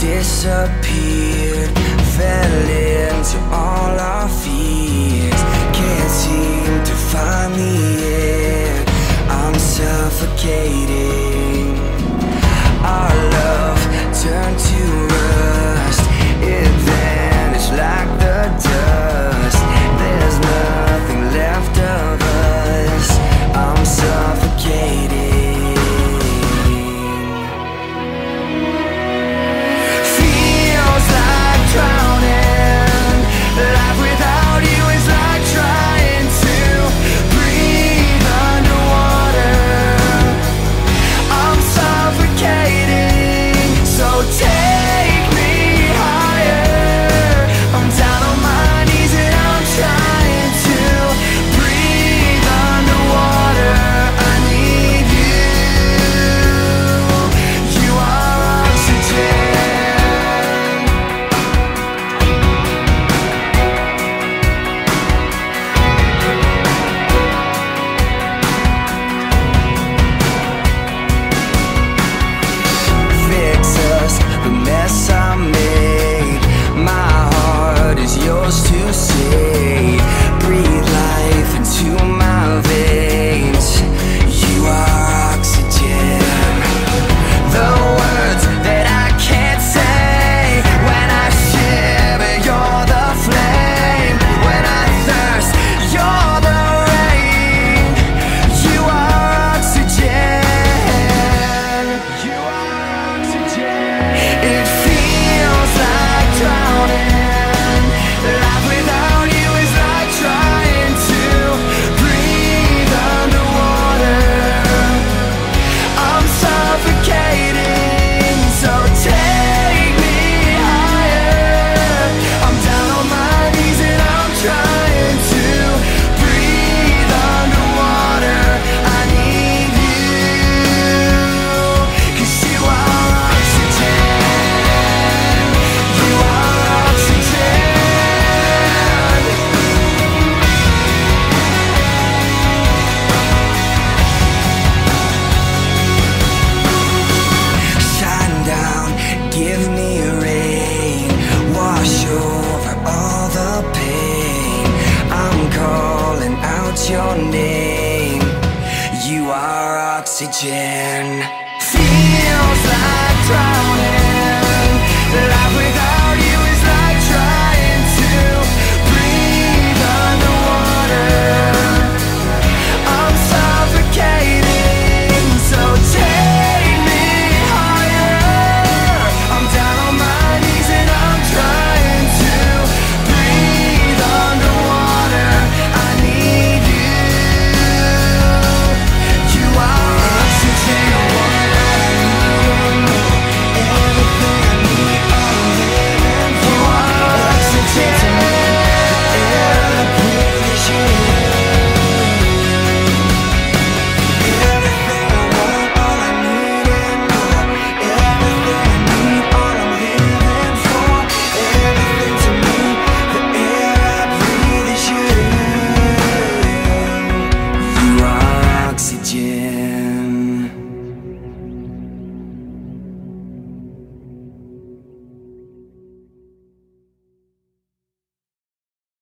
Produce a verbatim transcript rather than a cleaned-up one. Disappeared, fell into all our fears. Can't seem to find the air, I'm suffocating. Our love turned to rust, it vanished like the dust. There's nothing left of us, I'm suffocating. Your name, you are oxygen.